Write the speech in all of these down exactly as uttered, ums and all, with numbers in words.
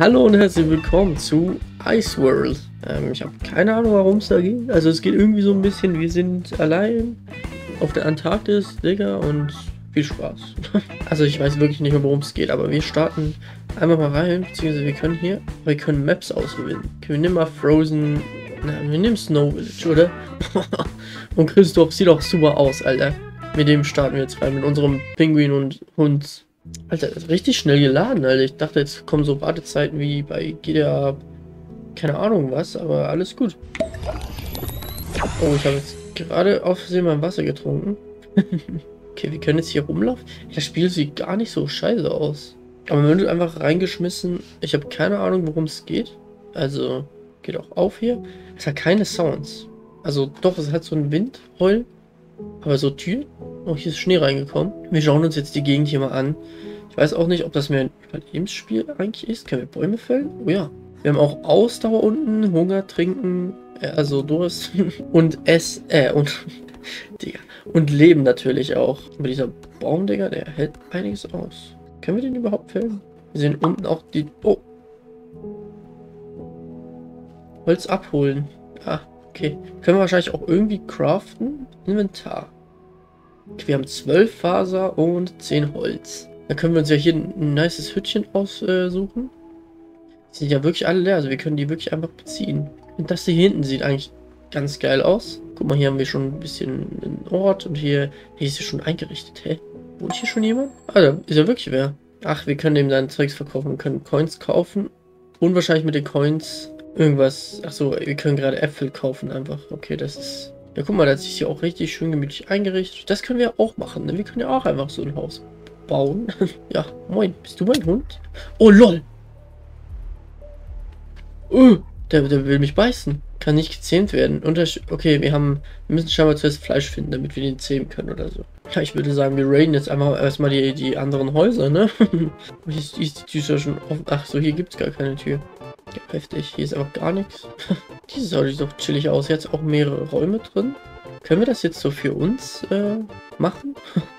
Hallo und herzlich willkommen zu Ice World. Ähm, ich habe keine Ahnung, warum es da geht. Also es geht irgendwie so ein bisschen, wir sind allein auf der Antarktis, Digga, und viel Spaß. Also ich weiß wirklich nicht mehr, worum es geht, aber wir starten einmal mal rein, beziehungsweise wir können hier, wir können Maps auswählen. Okay, wir nehmen mal Frozen, na, wir nehmen Snow Village, oder? Und Christoph sieht auch super aus, Alter. Mit dem starten wir jetzt rein, mit unserem Pinguin und Hund. Alter, das ist richtig schnell geladen, Alter. Ich dachte, jetzt kommen so Wartezeiten wie bei G T A. Keine Ahnung was, aber alles gut. Oh, ich habe jetzt gerade auf See mein Wasser getrunken. Okay, wir können jetzt hier rumlaufen. Das Spiel sieht gar nicht so scheiße aus. Aber man wird einfach reingeschmissen. Ich habe keine Ahnung, worum es geht. Also, geht auch auf hier. Es hat keine Sounds. Also doch, es hat so einen Windheul. Aber so Tür. Oh, hier ist Schnee reingekommen. Wir schauen uns jetzt die Gegend hier mal an. Ich weiß auch nicht, ob das mehr ein Überlebensspiel eigentlich ist. Können wir Bäume fällen? Oh ja. Wir haben auch Ausdauer unten, Hunger, Trinken, äh, also Durst und Ess, äh, und, Digga, und Leben natürlich auch. Aber dieser Baum, Digga, der hält einiges aus. Können wir den überhaupt fällen? Wir sehen unten auch die, oh. Holz abholen. Ah, okay. Können wir wahrscheinlich auch irgendwie craften? Inventar. Okay, wir haben zwölf Faser und zehn Holz. Dann können wir uns ja hier ein nices Hütchen aussuchen. Die sind ja wirklich alle leer, also wir können die wirklich einfach beziehen. Und das hier hinten sieht eigentlich ganz geil aus. Guck mal, hier haben wir schon ein bisschen einen Ort und hier, hier ist ja schon eingerichtet. Hä? Wohnt hier schon jemand? Alter, ist ja wirklich wer. Ach, wir können dem seinen Zeugs verkaufen, wir können Coins kaufen. Und wahrscheinlich mit den Coins irgendwas. Achso, wir können gerade Äpfel kaufen einfach. Okay, das ist... Ja, guck mal, das ist hier auch richtig schön gemütlich eingerichtet. Das können wir auch machen, ne? Wir können ja auch einfach so ein Haus bauen. Ja, moin. Bist du mein Hund? Oh, lol. Uh, der, der will mich beißen. Kann nicht gezähmt werden. Untersch okay, wir haben, wir müssen scheinbar zuerst Fleisch finden, damit wir den zähmen können oder so. Ja, ich würde sagen, wir raiden jetzt einfach erstmal die, die anderen Häuser, ne? Hier ist, hier ist die Tür schon offen. Ach so, hier gibt es gar keine Tür. Heftig, hier ist einfach gar nichts. Diese Sau sieht doch chillig aus. Jetzt auch mehrere Räume drin. Können wir das jetzt so für uns äh, machen?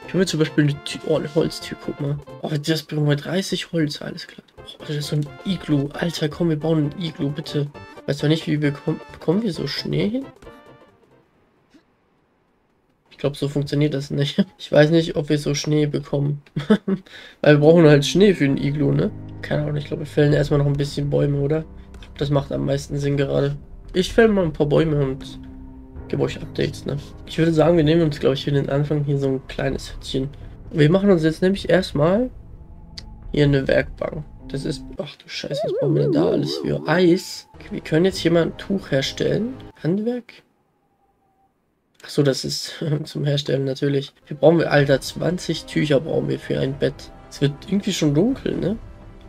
Können wir zum Beispiel eine, Tür, oh, eine Holztür, guck mal. Oh, das bringen wir dreißig Holz, alles klar. Oh, Alter, das ist so ein Iglu. Alter, komm, wir bauen ein Iglu, bitte. Weiß zwar nicht, wie wir bekommen, bekommen wir so Schnee hin? Ich glaube, so funktioniert das nicht. Ich weiß nicht, ob wir so Schnee bekommen. Weil wir brauchen halt Schnee für den Iglu, ne? Keine Ahnung, ich glaube, wir fällen erstmal noch ein bisschen Bäume, oder? Das macht am meisten Sinn gerade. Ich fäll mal ein paar Bäume und gebe euch Updates, ne? Ich würde sagen, wir nehmen uns, glaube ich, für den Anfang hier so ein kleines Hütchen. Wir machen uns jetzt nämlich erstmal hier eine Werkbank. Das ist... Ach du Scheiße, was brauchen wir denn da alles für Eis? Okay, wir können jetzt hier mal ein Tuch herstellen. Handwerk? Achso, das ist zum Herstellen natürlich. Hier brauchen wir, Alter, zwanzig Tücher brauchen wir für ein Bett. Es wird irgendwie schon dunkel, ne?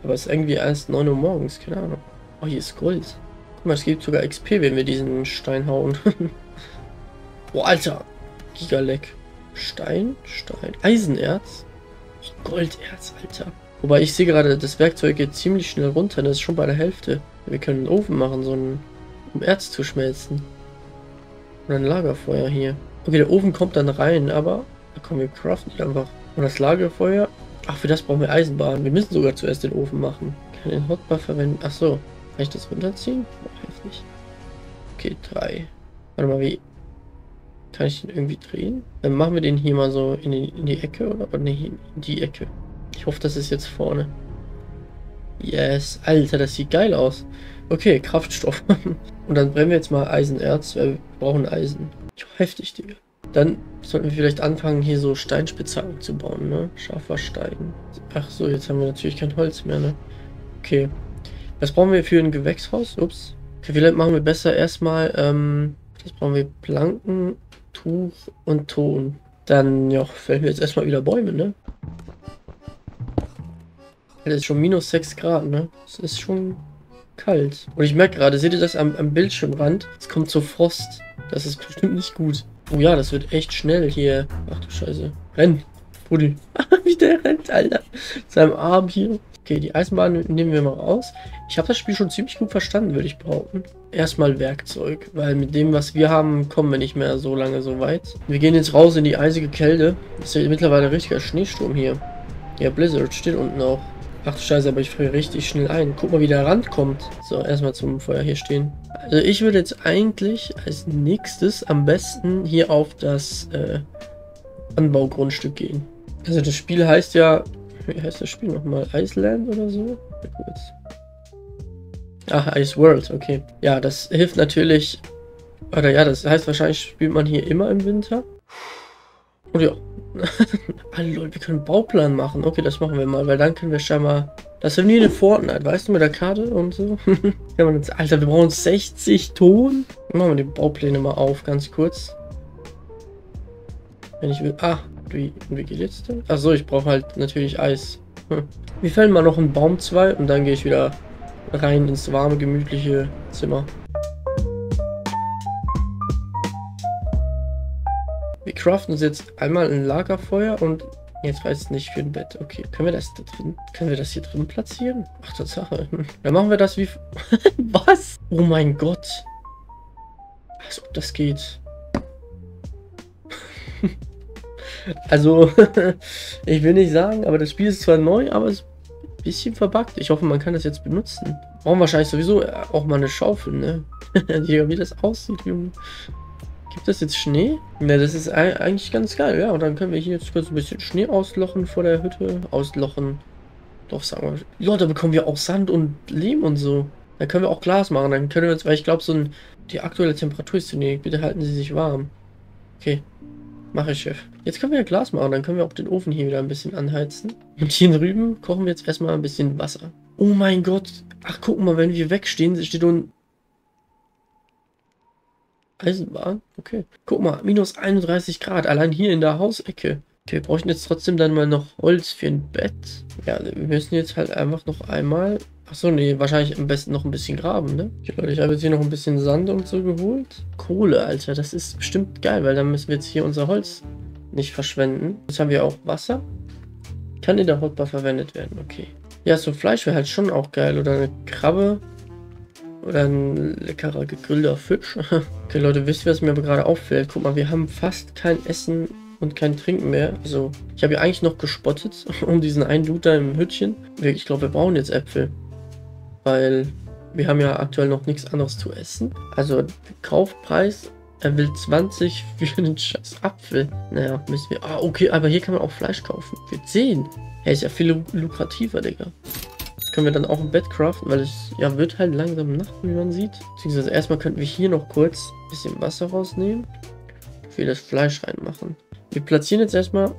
Aber es ist irgendwie erst neun Uhr morgens, keine Ahnung. Oh, hier ist Gold. Guck mal, es gibt sogar X P, wenn wir diesen Stein hauen. Oh, Alter. Gigaleck. Stein, Stein. Eisenerz. Golderz, Alter. Wobei, ich sehe gerade, das Werkzeug geht ziemlich schnell runter. Das ist schon bei der Hälfte. Wir können einen Ofen machen, so einen, um Erz zu schmelzen. Oder ein Lagerfeuer hier. Okay, der Ofen kommt dann rein, aber... Da kommen wir craften einfach. Und das Lagerfeuer... Ach, für das brauchen wir Eisenbahn. Wir müssen sogar zuerst den Ofen machen. Ich kann den Hotbar verwenden. Ach so. Kann ich das runterziehen? Oh, heftig. Okay, drei. Warte mal, wie... Kann ich den irgendwie drehen? Dann machen wir den hier mal so in die, in die Ecke, oder? Oder nee, in die Ecke. Ich hoffe, das ist jetzt vorne. Yes. Alter, das sieht geil aus. Okay, Kraftstoff. Und dann brennen wir jetzt mal Eisenerz, weil wir brauchen Eisen. Heftig, Digga. Dann sollten wir vielleicht anfangen, hier so Steinspitzhacken zu bauen, ne? Scharfer Stein. Ach so, jetzt haben wir natürlich kein Holz mehr, ne? Okay. Was brauchen wir für ein Gewächshaus? Ups. Okay, vielleicht machen wir besser erstmal, ähm, das brauchen wir Planken, Tuch und Ton. Dann, ja, fällen wir jetzt erstmal wieder Bäume, ne? Das ist schon minus sechs Grad, ne? Das ist schon... kalt. Und ich merke gerade, seht ihr das am, am Bildschirmrand? Es kommt so Frost. Das ist bestimmt nicht gut. Oh ja, das wird echt schnell hier. Ach du Scheiße. Renn, Buddy. Wie der rennt, Alter. Mit seinem Arm hier. Okay, die Eisenbahn nehmen wir mal raus. Ich habe das Spiel schon ziemlich gut verstanden, würde ich behaupten. Erstmal Werkzeug, weil mit dem, was wir haben, kommen wir nicht mehr so lange so weit. Wir gehen jetzt raus in die eisige Kälte. Das ist ja mittlerweile ein richtiger Schneesturm hier. Ja, Blizzard steht unten auch. Ach du Scheiße, aber ich friere richtig schnell ein. Guck mal, wie der Rand kommt. So, erstmal zum Feuer hier stehen. Also ich würde jetzt eigentlich als nächstes am besten hier auf das äh, Anbaugrundstück gehen. Also das Spiel heißt ja, wie heißt das Spiel nochmal? Ice Land oder so? Ach, Ice World, okay. Ja, das hilft natürlich, oder ja, das heißt wahrscheinlich spielt man hier immer im Winter. Und ja. Ah, Leute, wir können einen Bauplan machen. Okay, das machen wir mal, weil dann können wir scheinbar... Das ist wie eine Fortnite, weißt du, mit der Karte und so. Alter, wir brauchen sechzig Ton. Machen wir die Baupläne mal auf, ganz kurz. Wenn ich will... Ah, wie, wie geht jetzt denn? Achso, ich brauche halt natürlich Eis. Hm. Wir fällen mal noch einen Baum zwei und dann gehe ich wieder rein ins warme, gemütliche Zimmer. Wir craften uns jetzt einmal ein Lagerfeuer und jetzt reicht es nicht für ein Bett. Okay, können wir das da drin, können wir das hier drin platzieren? Ach, Tatsache. Dann machen wir das wie... Was? Oh mein Gott. Als ob das geht. Also, ich will nicht sagen, aber das Spiel ist zwar neu, aber es ist ein bisschen verbuggt. Ich hoffe, man kann das jetzt benutzen. Brauchen wahrscheinlich sowieso auch mal eine Schaufel, ne? Wie das aussieht, Junge. Gibt das jetzt Schnee? Ne, das ist eigentlich ganz geil, ja. Und dann können wir hier jetzt kurz ein bisschen Schnee auslochen vor der Hütte. Auslochen. Doch, sagen wir. Ja, da bekommen wir auch Sand und Lehm und so. Da können wir auch Glas machen. Dann können wir uns, weil ich glaube, so ein, die aktuelle Temperatur ist zu niedrig. Bitte halten Sie sich warm. Okay. Mache ich, Chef. Jetzt können wir ja Glas machen. Dann können wir auch den Ofen hier wieder ein bisschen anheizen. Und hier in Rüben kochen wir jetzt erstmal ein bisschen Wasser. Oh mein Gott. Ach, guck mal, wenn wir wegstehen, steht unten. Eisenbahn? Okay. Guck mal, minus einunddreißig Grad, allein hier in der Hausecke. Okay, wir bräuchten jetzt trotzdem dann mal noch Holz für ein Bett. Ja, wir müssen jetzt halt einfach noch einmal... Achso, nee, wahrscheinlich am besten noch ein bisschen graben, ne? Okay, Leute, ich habe jetzt hier noch ein bisschen Sand und so geholt. Kohle, Alter, das ist bestimmt geil, weil dann müssen wir jetzt hier unser Holz nicht verschwenden. Jetzt haben wir auch Wasser. Kann in der Hotbar verwendet werden, okay. Ja, so Fleisch wäre halt schon auch geil, oder eine Krabbe. Oder ein leckerer gegrillter Fisch. Okay, Leute, wisst ihr, was mir aber gerade auffällt? Guck mal, wir haben fast kein Essen und kein Trinken mehr. Also, ich habe ja eigentlich noch gespottet um diesen einen Dude da im Hütchen. Ich glaube, wir brauchen jetzt Äpfel. Weil wir haben ja aktuell noch nichts anderes zu essen. Also, Kaufpreis, er will zwanzig für einen scheiß Apfel. Naja, müssen wir... Ah, okay, aber hier kann man auch Fleisch kaufen. Für zehn. Hey, ist ja viel lukrativer, Digga. Können wir dann auch ein Bett craften, weil es ja wird halt langsam Nacht, wie man sieht. Beziehungsweise erstmal könnten wir hier noch kurz ein bisschen Wasser rausnehmen, für das Fleisch reinmachen. Wir platzieren jetzt erstmal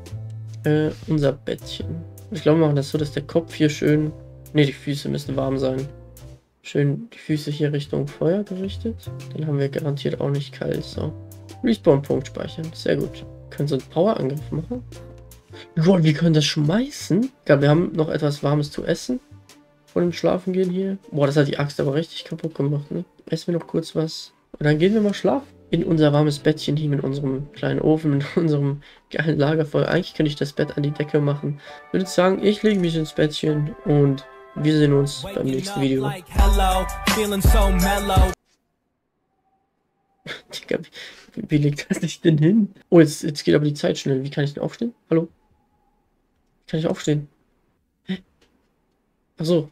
äh, unser Bettchen. Ich glaube, wir machen das so, dass der Kopf hier schön... Ne, die Füße müssen warm sein. Schön die Füße hier Richtung Feuer gerichtet. Dann haben wir garantiert auch nicht kalt. So. Respawn-Punkt speichern. Sehr gut. Können so einen Power-Angriff machen. Lol, wir können das schmeißen. Ja, wir haben noch etwas Warmes zu essen. Vor dem Schlafen gehen hier. Boah, das hat die Axt aber richtig kaputt gemacht, ne? Essen wir noch kurz was. Und dann gehen wir mal schlafen. In unser warmes Bettchen hier mit unserem kleinen Ofen, mit unserem geilen Lagerfeuer. Eigentlich könnte ich das Bett an die Decke machen. Ich würde sagen, ich lege mich ins Bettchen und wir sehen uns beim nächsten Video. Digga, wie, wie legt das nicht denn hin? Oh, jetzt, jetzt geht aber die Zeit schnell. Wie kann ich denn aufstehen? Hallo? Wie kann ich aufstehen? Hä? Achso.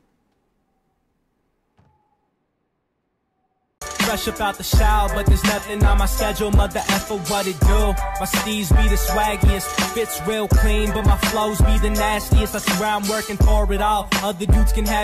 Fresh about the shower, but there's nothing on my schedule. Mother effer, what it do? My steez be the swaggiest, fits real clean, but my flows be the nastiest. I swear I'm working for it all. Other dudes can have